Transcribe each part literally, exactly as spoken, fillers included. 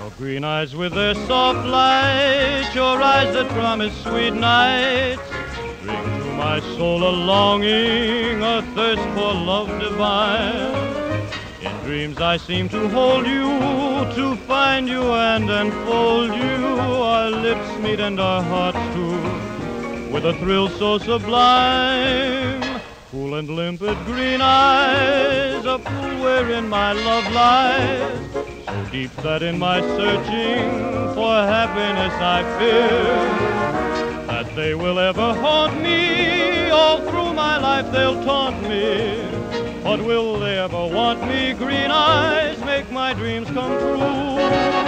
Your green eyes with their soft light, your eyes that promise sweet nights, bring to my soul a longing, a thirst for love divine. In dreams I seem to hold you, to find you and enfold you. Our lips meet and our hearts too, with a thrill so sublime. Cool and limpid green eyes, a pool wherein my love lies, so deep that in my searching for happiness I fear that they will ever haunt me. All through my life they'll taunt me, but will they ever want me? Green eyes, make my dreams come true.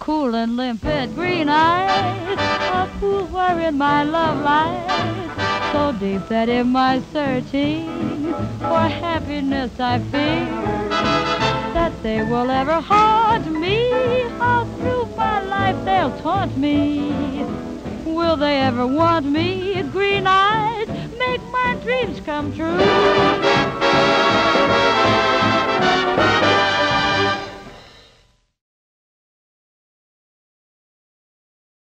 Cool and limpid green eyes, a pool wherein my love lies, so deep that in my searching for happiness I fear that they will ever haunt me. All through my life they'll taunt me, will they ever want me? Green eyes, make my dreams come true.